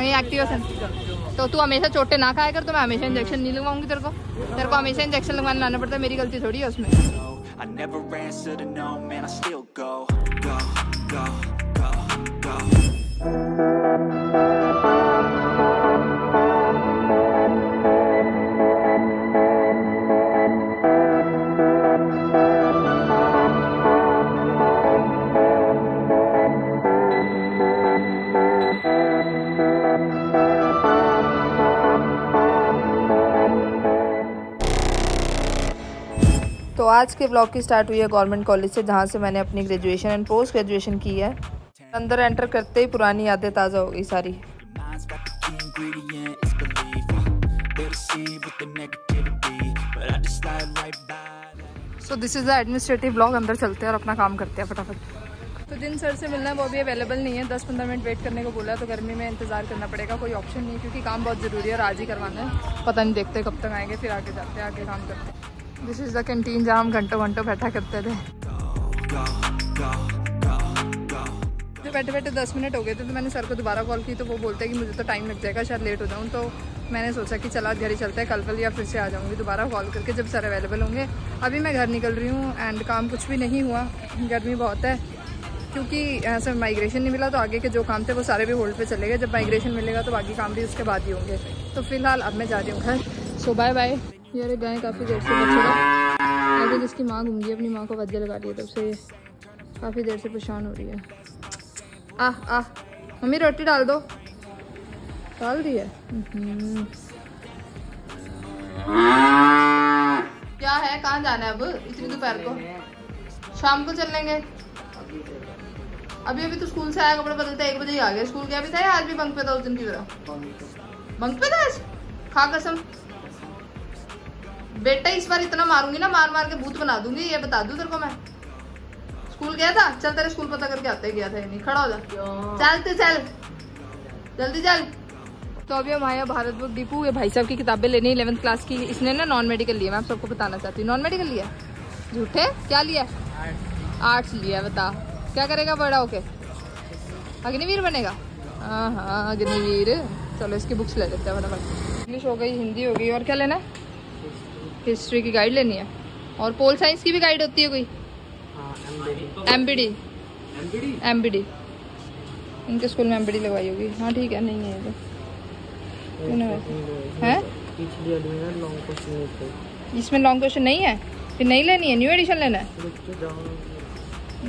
नहीं एक्टिवेशन। तो तू हमेशा चोटे ना खाया कर, तो मैं हमेशा इंजेक्शन नहीं लगवाऊंगी तेरे को हमेशा इंजेक्शन लगवाने लाना पड़ता है, मेरी गलती थोड़ी है उसमें। तो आज के ब्लॉग की स्टार्ट हुई है गवर्नमेंट कॉलेज से, जहाँ से मैंने अपनी ग्रेजुएशन एंड पोस्ट ग्रेजुएशन की है। अंदर एंटर करते ही पुरानी यादें ताज़ा हो गई सारी। So this is the administrative blog, अंदर चलते हैं और अपना काम करते हैं फटाफट। तो दिन सर से मिलना वो भी अवेलेबल नहीं है, 10-15 मिनट वेट करने को बोला, तो गर्मी में इंतज़ार करना पड़ेगा, कोई ऑप्शन नहीं, क्योंकि काम बहुत ज़रूरी है और आज ही करवाना है। पता नहीं देखते कब तक आएंगे, फिर आके जाते हैं, आगे काम करते हैं। दिस इज़ द कैंटीन जहाँ हम घंटों घंटों बैठा करते थे। जो बैठे बैठे 10 मिनट हो गए थे, तो मैंने सर को दोबारा कॉल की, तो वो बोलते हैं कि मुझे तो टाइम लग जाएगा, शायद लेट हो जाऊँ। तो मैंने सोचा कि चला घर ही चलते हैं, कल या फिर से आ जाऊँगी दोबारा कॉल करके जब सर अवेलेबल होंगे। अभी मैं घर निकल रही हूँ एंड काम कुछ भी नहीं हुआ, गर्मी बहुत है, क्योंकि यहाँ से माइग्रेशन नहीं मिला तो आगे के जो काम थे वो सारे भी होल्ड पे चले गए। जब माइग्रेशन मिलेगा तो बाकी काम भी उसके बाद ही होंगे। तो फिलहाल अब मैं जा रही हूँ घर। So bye bye. यार गाय काफ़ी देर से बच्चे आगे, जिसकी माँ घूम गई अपनी माँ को बच्चे लगा दिए, तब से काफ़ी देर से परेशान हो रही है। आह आह मम्मी रोटी डाल दो, डाल दी है। क्या है, कहाँ जाना है अब इतनी दोपहर को? शाम को चल लेंगे। अभी अभी तो स्कूल से आया, कपड़े बदलते 1 बजे ही आ गया। स्कूल गया भी था या आज भी बंक पे था उस दिन की तरह? बंक पे था आज, खा कसम। बेटा इस बार इतना मारूंगी ना, मार मार के भूत बना दूंगी, ये बता दूं तेरे को मैं। स्कूल गया था? चल तेरे स्कूल पता करके आते। गया था या नहीं? खड़ा हो जा, चलते चल जल्दी चल। तो अभी हम आया भारत बुक डिपू, ये भाई साहब की किताबें लेनी 11th क्लास की। इसने ना नॉन मेडिकल लिया, मैं आप सबको बताना चाहती हूँ। नॉन मेडिकल लिया? झूठे। क्या लिया? आर्ट्स लिया। बता क्या करेगा बड़ा होके? अग्निवीर बनेगा। हाँ हाँ अग्निवीर। चलो इसकी बुक्स ले लेते हैं फटाफट। इंग्लिश हो गई, हिंदी हो गई, और क्या लेना है? हिस्ट्री की गाइड लेनी है, और पोल साइंस की भी गाइड होती है कोई? एमबीडी। इनके स्कूल में एमबीडी लगवाई होगी। हाँ ठीक है, नहीं है तो है इसमें लॉन्ग क्वेश्चन नहीं है, फिर नहीं लेनी है, न्यू एडिशन लेना है।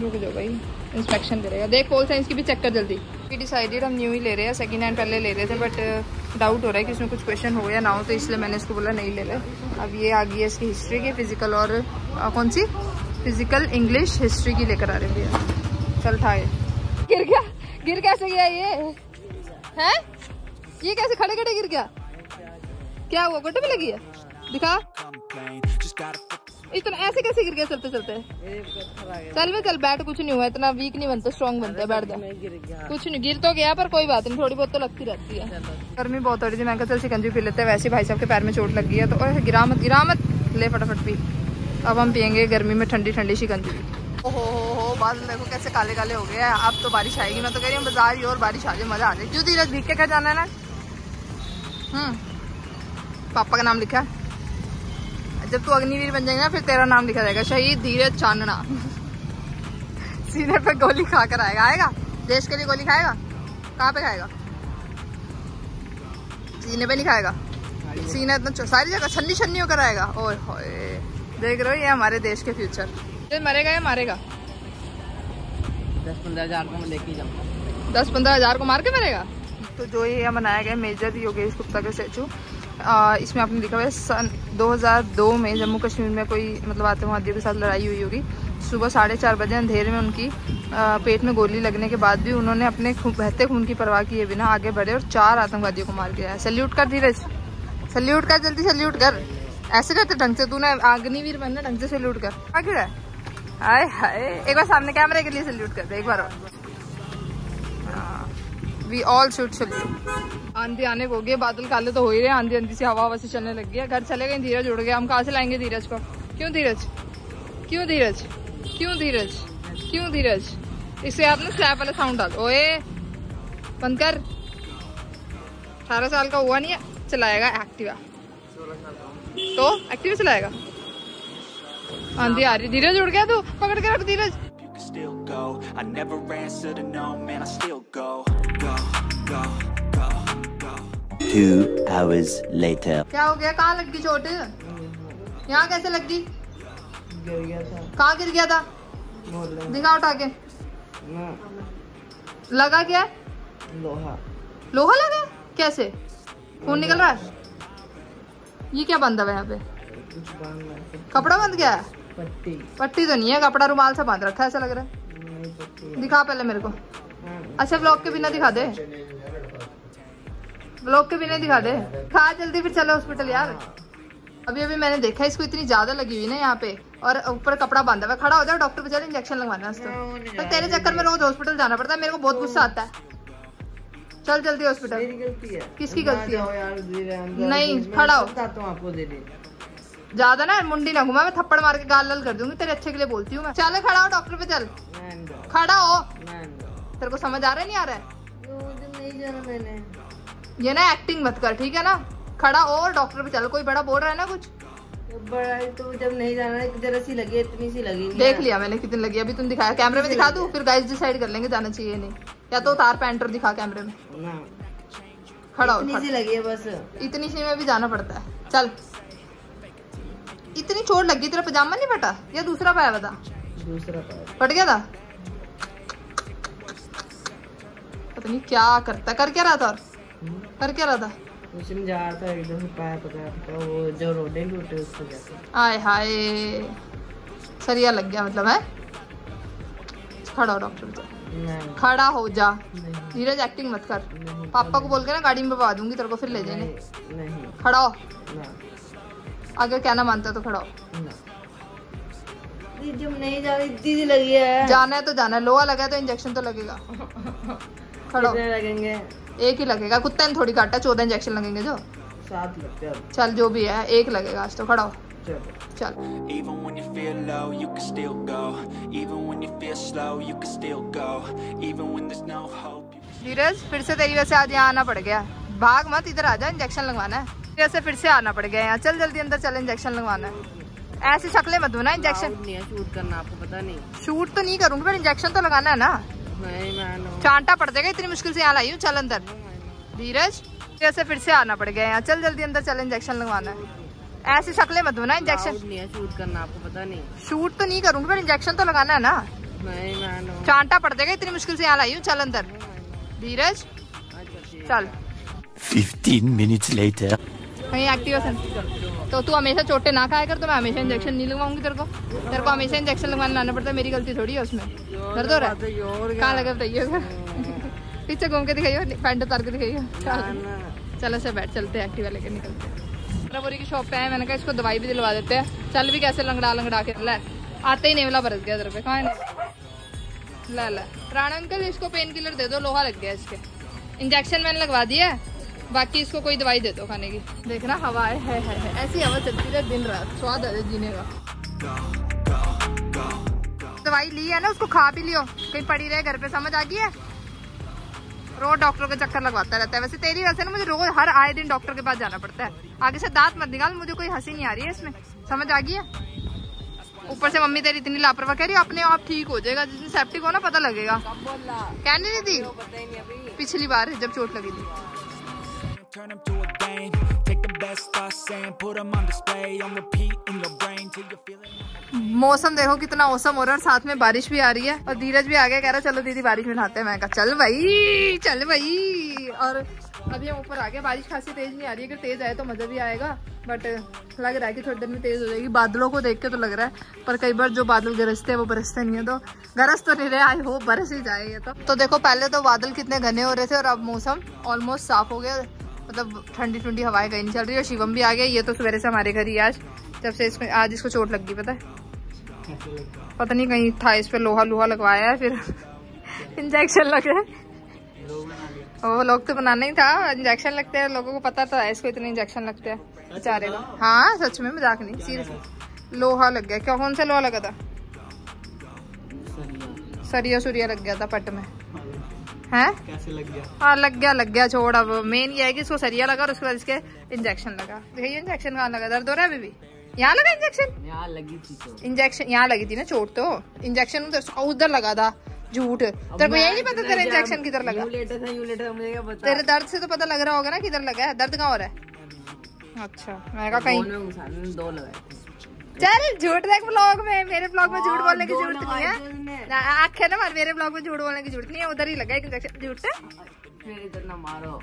रुक जाओ भाई, इंस्पेक्शन करेगा। देख पोल साइंस की भी चेक कर जल्दी। वी डिसाइडेड हम न्यू ही ले रहे हैं, सेकंड हैंड पहले ले रहे थे, बट डाउट हो रहा है कि इसमें कुछ क्वेश्चन हो या ना हो, तो इसलिए मैंने इसको बोला नहीं ले रहे। अब ये आ गई है इसकी हिस्ट्री की, फिजिकल और कौन सी फिजिकल इंग्लिश हिस्ट्री की लेकर आ रही है। चल था ये गिर गया। गिर कैसे गया ये? हैं ये कैसे खड़े खड़े गिर गया? क्या हुआ, गोटे में लगी है? दिखा इतना ऐसे कैसे गिर गया चलते चलते? चल वे चल, बैठ कुछ नहीं हुआ, इतना वीक नहीं बनता, स्ट्रॉन्ग बनता है, बैठ जा। कुछ नहीं, गिर तो गया पर कोई बात नहीं, थोड़ी बहुत तो लगती रहती है। गर्मी बहुत हो रही थी, मैं कहा चल शिकंजी पी लेते हैं। वैसे भाई साहब के पैर में चोट लग गई है, तो ओह गिरा मत ले, फटाफट पी। अब हम पियेंगे गर्मी में ठंडी ठंडी शिकंजी। ओहो बादल देखो कैसे काले काले हो गए। अब तो बारिश आएगी, मैं तो कह रही हूँ बाजार ही और बारिश आ जाए, मजा आ जाए। क्यों धीरज भीग के क्या जाना है ना? पापा का नाम लिखा है, जब तू अग्निवीर बन जाएगा फिर तेरा नाम लिखा जाएगा, शहीद धीरज चांदना। सीने पे गोली खाकर आएगा। आएगा देश के लिए गोली खाएगा? कहाँ पे खाएगा? सीने पे नहीं खाएगा, सीना इतना सारी जगह छन्नी छन्नी होकर आएगा। ओए होए, देख रहे हो ये हमारे देश के फ्यूचर। ये मरेगा या मारेगा? 10-15 हज़ार को मैं लेके जाऊँगा। 10-15 हज़ार को मार के मरेगा। तो जो ये बनाया गया मेजर योगेश गुप्ता का स्टैचू, इसमें आपने लिखा हुआ है सन 2002 में जम्मू कश्मीर में कोई मतलब आतंकवादियों के साथ लड़ाई हुई होगी। सुबह 4:30 बजे अंधेरे में उनकी पेट में गोली लगने के बाद भी उन्होंने अपने बहते खून की परवाह किए बिना आगे बढ़े और 4 आतंकवादियों को मार दिया है। सल्यूट कर धीरज, सल्यूट कर जल्दी, सल्यूट कर। ऐसे करते ढंग से, तूने अग्निवीर बनना, ढंग से सल्यूट कर। आगे हाय हाय, एक बार सामने कैमरे के लिए सल्यूट कर दे एक बार। We all should salute। आंधी आने को हो गई, बादल काले तो हो ही रहे, आंधी आंधी से हवा से चलने लग गया। घर चले गए, धीरज उड़ गया। हम कहाँ से लाएंगे धीरज को? क्यों धीरज, क्यों धीरज, क्यों धीरज, क्यों धीरज? इससे आपने स्लैप वाला साउंड डाल। ओए बंद कर, 18 साल का हुआ नहीं है, चलाएगा एक्टिवा। तो एक्टिवा चलाएगा। आंधी आ रही, धीरज उड़ गया तू, पकड़ के रख धीरज। क्या हो गया, कहाँ लग गई चोट? यहाँ कैसे लग गई? कहाँ गिर गया था? दिखा उठा के। लगा क्या? लोहा। लोहा लगा? कैसे? खून निकल रहा है? ये क्या बंधा हुआ है यहाँ पे? कपड़ा बंध गया है? पट्टी। पट्टी तो नहीं है, कपड़ा रुमाल से बांध रखा है ऐसा लग रहा है। दिखा पहले मेरे को। अच्छा व्लॉग के बिना दिखा दे, व्लॉग के बिना दिखा दे। खा जल्दी फिर चलो हॉस्पिटल यार। अभी अभी मैंने देखा इसको इतनी ज्यादा लगी हुई ना यहाँ पे, और ऊपर कपड़ा बांधा हुआ। खड़ा हो जाओ, डॉक्टर बेचारे इंजेक्शन लगवाना है उसको। तो तेरे चक्कर में रोज हॉस्पिटल जाना पड़ता है, मेरे को बहुत गुस्सा आता है। चल जल्दी हॉस्पिटल। किसकी गलती है? नहीं खड़ा हो, ज्यादा ना मुंडी ना घुमा, मैं थप्पड़ मार के गाल लाल कर दूंगी। तेरे अच्छे के लिए बोलती हूँ मैं। चल खड़ा हो, डॉक्टर पे चल, खड़ा हो। तेरे को समझ आ रहा है नहीं आ रहा है? ये ना एक्टिंग मत कर, ठीक है ना? खड़ा हो और डॉक्टर पे चल। कोई बड़ा बोल रहा है ना कुछ बड़ा, तो जब नहीं जाना है। जरा सी लगी, इतनी सी लगी। देख लिया मैंने कितनी लगी, अभी तुम दिखाया कैमरे में। दिखा दूं फिर गाइस डिसाइड कर लेंगे जाना चाहिए नहीं। या तो उतार पैंटर दिखा कैमरे में। खड़ा हो, इतनी सी लगी है बस, इतनी सी में भी जाना पड़ता है। चल इतनी चोट लगी, तेरा पजामा नहीं फटा या दूसरा पाया? बता, दूसरा पाया फट गया था। पता नहीं क्या करता, कर क्या रहा था? और कर क्या रहा था? जा रहा था एकदम पाया पकड़ा, वो जो रोडे लूटे उसको जाके। आय हाय, सरिया लग गया मतलब है। खड़ा हो डॉक्टर, खड़ा हो जा। धीरज एक्टिंग मत कर। पापा को बोल के ना गाड़ी में बवा दूंगी तेरे को, फिर ले जाने। नहीं खड़ा हो, अगर क्या ना मानता तो खड़ा हो। जब नहीं जा रही दीदी लगी है, जाना है तो जाना है। लोहा लगा है तो इंजेक्शन तो लगेगा। खड़ा लगेंगे, एक ही लगेगा। कुत्ते ने थोड़ी काटा, 14 इंजेक्शन लगेंगे। जो 7 लगते हैं। चल जो भी है, एक लगेगा आज तो। खड़ा हो चल। धीरज फिर से तेरी वजह से आज यहाँ आना पड़ गया। भाग मत, इधर आ जा, इंजेक्शन लगवाना है। धीरज से फिर से आना पड़ गया यहाँ। चल जल्दी अंदर चल, इंजेक्शन लगवाना है। ऐसे शक्ले मत दो ना, इंजेक्शन शूट करना। आपको पता नहीं, शूट तो नहीं करूँगी पर इंजेक्शन तो लगाना है ना। चांटा पड़ जाएगा, इतनी मुश्किल से यहाँ लाई हूँ। चल अंदर। धीरज ऐसे फिर से आना पड़ गया यहाँ। चल जल्दी अंदर चल, इंजेक्शन लगवाना है। ऐसे शक्ले मत दो ना, इंजेक्शन शूट करना। आपको पता नहीं, शूट तो नहीं करूँगी पर इंजेक्शन तो लगाना है ना। नहीं चांटा पड़ जाएगा, इतनी मुश्किल से यहाँ लाई हूँ। चल अंदर धीरज, चल। 15 मिनट लेटर। तो तू हमेशा चोटे ना खाया कर, तो मैं हमेशा इंजेक्शन नहीं लगवाऊंगी तेरे को। तेरे को हमेशा इंजेक्शन लगवाने लाना पड़ता है, मेरी गलती थोड़ी है उसमें। दर्द हो रहा है? कहाँ लगा बताइए। पीछे घूम के दिखाइए, पैंट उतार के दिखाइए। चलो से बैठ, चलते हैं एक्टिवा लेकर निकलते हैं। बोरी की शॉप पे आए, मैंने कहा इसको दवाई भी दिलवा देते हैं। चल भी कैसे लंगड़ा लंगड़ा के ला, आते ही नेवला बरस गया। तेरे पे कहाँ ला ला। राणा अंकल इसको पेन किलर दे दो, लोहा लग गया इसके। इंजेक्शन मैंने लगवा दिया है, बाकी इसको कोई दवाई दे दो खाने की। देखना हवा है। ऐसी हवा चलती है दिन रात, स्वाद है जीने का। दवाई ली है ना, उसको खा भी लियो। कहीं पड़ी रहे घर पे, समझ आ गई है? रोज डॉक्टर के चक्कर लगवाता रहता है। वैसे तेरी वजह से ना मुझे रोज हर आए दिन डॉक्टर के पास जाना पड़ता है। आगे से दांत मत निकाल, मुझे कोई हंसी नहीं आ रही है इसमें, समझ आ गई है? ऊपर से मम्मी तेरी इतनी लापरवाह, कह रही अपने आप ठीक हो जाएगा। जिसमें सेप्टिक हो ना पता लगेगा। कहने नहीं थी पिछली बार जब चोट लगी थी। मौसम देखो कितना औसम हो रहा है, साथ में बारिश भी आ रही है। और धीरज भी आ गया, कह रहा चलो दीदी बारिश में नहाते हैं। मैं कहा चल भाई, चल भाई। और अभी हम ऊपर आ गए। बारिश खासी तेज नहीं आ रही है, अगर तेज आए तो मजा भी आएगा। बट लग रहा है कि थोड़ी देर में तेज हो जाएगी। बादलों को देख के तो लग रहा है, पर कई बार जो बादल गरजते हैं वो बरसते नहीं है। तो गरज तो नहीं रहे, आई होप बरस ही जाए। तो देखो पहले तो बादल कितने घने हो रहे थे, और अब मौसम ऑलमोस्ट साफ हो गया। मतलब ठंडी ठंडी हवाएं कहीं नहीं चल रही। और शिवम भी आ गया, ये तो सवेरे से हमारे घर ही। आज जब से इसमें आज इसको चोट लग गई, पता है? पता नहीं कहीं था इस पर लोहा लूहा लगवाया है, फिर इंजेक्शन लगे। वो लोग तो बनाना ही था, इंजेक्शन लगते हैं। लोगों को पता था इसको इतने इंजेक्शन लगते हैं बेचारे को। हाँ सच में, मजाक नहीं, सीरियस। लोहा लग गया। क्या कौन सा लोहा लगा था? सरिया सुरिया लग गया था पट में। हैं? कैसे लग गया? हाँ लग गया छोड़। अब मेन ये है कि इसको सरिया लगा और उसके बाद इसके इंजेक्शन लगा। देखिए इंजेक्शन कहाँ लगा? दर्द हो रहा है अभी भी? यहाँ लगा इंजेक्शन? यहाँ लगी थी तो। इंजेक्शन यहाँ लगी थी ना चोट, तो इंजेक्शन उधर लगा था। झूठ, तेरे को यही नहीं पता तेरा इंजेक्शन किधर लगा? तेरे दर्द से तो पता लग रहा होगा ना किधर लगा है। दर्द कहाँ हो रहा है? अच्छा मैंने कहा कहीं दो लगाए। चल झूठ देख ब्लॉग में, मेरे ब्लॉग में झूठ बोलने की जरूरत नहीं है। आँख है ना मार, मेरे ब्लॉग में झूठ बोलने की जरूरत नहीं है। उधर ही लगा एक इंजेक्शन। झूठ से इधर ना मारो।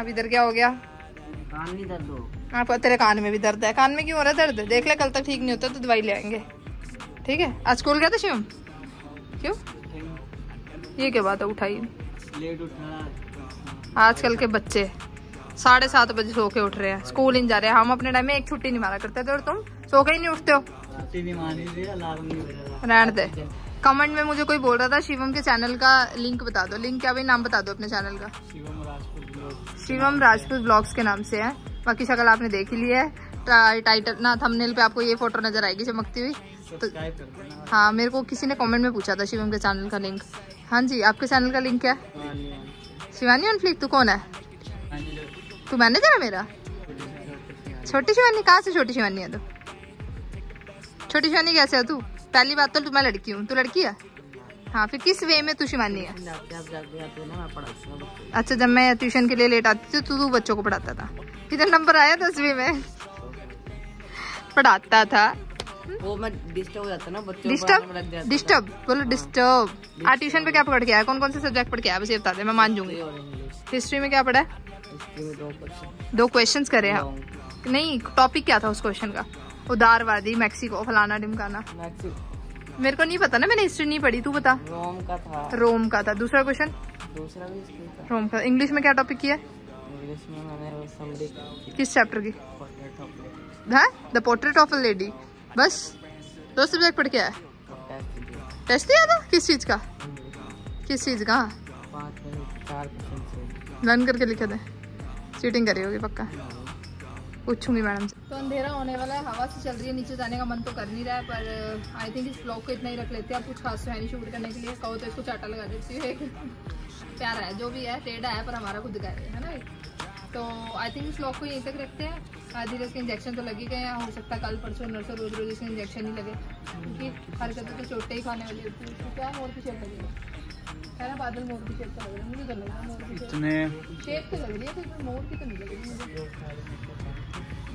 अब इधर क्या हो गया? कान में दर्द हो। हाँ तेरे कान में भी दर्द है। कान में क्यों हो रहा है दर्द? देख ले, कल तक ठीक नहीं होता तो दवाई ले आएंगे, ठीक है? आज स्कूल गया था शिवम? क्यों ये क्या बात है? उठाई लेट उठा। आजकल के बच्चे 7:30 बजे सो के उठ रहे हैं, स्कूल नहीं जा रहे हैं। हम अपने टाइम में एक छुट्टी नहीं मारा करते थे और तुम सो के ही नहीं उठते हो। रहने दे। कमेंट में मुझे कोई बोल रहा था शिवम के चैनल का लिंक बता दो। लिंक क्या भाई? नाम बता दो अपने चैनल का। शिवम राजपूत ब्लॉग्स के नाम से है। बाकी शक्ल आपने देख ही ली है। टाइटल ना थंबनेल पे आपको ये फोटो नजर आएगी चमकती हुई। तो हाँ मेरे को किसी ने कमेंट में पूछा था शिवम के चैनल का लिंक। हाँ जी आपके चैनल का लिंक क्या है? Shivani on fleek. तू कौन है? तू मैनेजर है मेरा? छोटी शिवानी? कहाँ से छोटी शिवानी है तू? छोटी शिवानी कैसे है तू? पहली बात तो मैं लड़की हूँ, तू लड़की है। हाँ फिर किस वे में तू शिवानी है? अच्छा जब मैं ट्यूशन के लिए लेट आती थी तू बच्चों को पढ़ाता था? कितना नंबर आया 10वीं में? पढ़ाता था वो मैं डिस्टर्ब हो जाता ना बच्चों। डिस्टर्ब बोलो, डिस्टर्ब। आज ट्यूशन पे क्या पढ़ के आया? कौन कौन से सब्जेक्ट पढ़ के आया? बस ये बता दे, मैं मान जाऊंगी। हिस्ट्री में क्या पढ़ा है? 2 क्वेश्चन करे हम। नहीं टॉपिक क्या था उस क्वेश्चन का? उदारवादी, मैक्सिको, फलाना डिमकाना। मेरे को नहीं पता ना, मैंने हिस्ट्री नहीं पढ़ी। तू बता। रोम का था। रोम का था। दूसरा क्वेश्चन? दूसरा भी हिस्ट्री था। रोम का। इंग्लिश में क्या टॉपिक किया? इंग्लिश में मैंने समरी। किस चैप्टर की? The portrait of a lady. बस 2 सब्जेक्ट पढ़ के आया। टेस्ट दिया था? किस चीज का? किस चीज का? रन करके लिखा था। चीटिंग करी होगी पक्का, पूछूंगी मैडम से। तो अंधेरा होने वाला है, हवा से चल रही है, नीचे जाने का मन तो कर नहीं रहा है। पर आई थिंक इस ब्लॉग को इतना ही रख लेते हैं। आप कुछ खास है नहीं शूट करने के लिए। कहो तो इसको चाटा लगा देती है। प्यारा है जो भी है, टेढ़ा है पर हमारा खुद का है ना। तो आई थिंक इस ब्लॉग को यहीं तक रखते हैं। धीरज के इंजेक्शन तो लगी गए हैं। हो सकता है कल परसों नर्सों रोज रोज इसके इंजेक्शन नहीं लगे, क्योंकि हर कदम तो चोटें ही खाने वाली होती है। क्या मोर की शेप लगी है ना? बादल मोर की शेप तो लग रही है मुझे, तो लग रहा है मोर की शेप तो लग रही है, कोई मोर की तो नहीं लग रही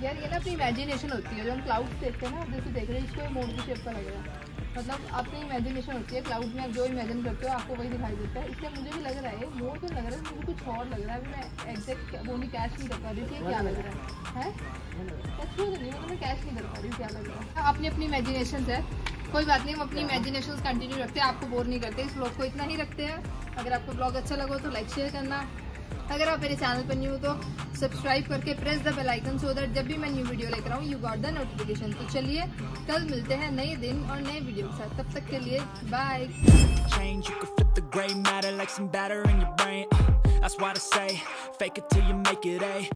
यार। ये ना अपनी इमेजिनेशन होती है, जो हम क्लाउड्स देखते हैं ना जैसे देख रहे हैं, इसको मोर की शेप का लग रहा है। मतलब अपनी इमेजिनेशन होती है, क्लाउड में आप जो इमेजिन करते हो आपको वही दिखाई देता है। इसलिए मुझे भी लग रहा है मोर तो लग रहा है, मुझे कुछ और लग रहा है। मैं एग्जैक्ट वो भी कैच नहीं कर पा रही थी क्या लग रहा है। अच्छी तो नहीं, मतलब मैं कैच नहीं कर पा रही क्या लग रहा है। अपनी अपनी इमेजिनेशन है, कोई बात नहीं। हम अपनी इमेजिनेशन कंटिन्यू रखते हैं, आपको बोर नहीं करते। इस ब्लॉग को इतना ही रखते हैं। अगर आपको ब्लॉग अच्छा लगा तो लाइक शेयर करना। अगर आप मेरे चैनल पर न्यू हो तो सब्सक्राइब करके press the bell icon, so that जब भी मैं न्यू वीडियो लेकर आऊँ यू गॉट द नोटिफिकेशन। तो चलिए कल मिलते हैं नए दिन और नए वीडियो के साथ। तब तक के लिए बाय।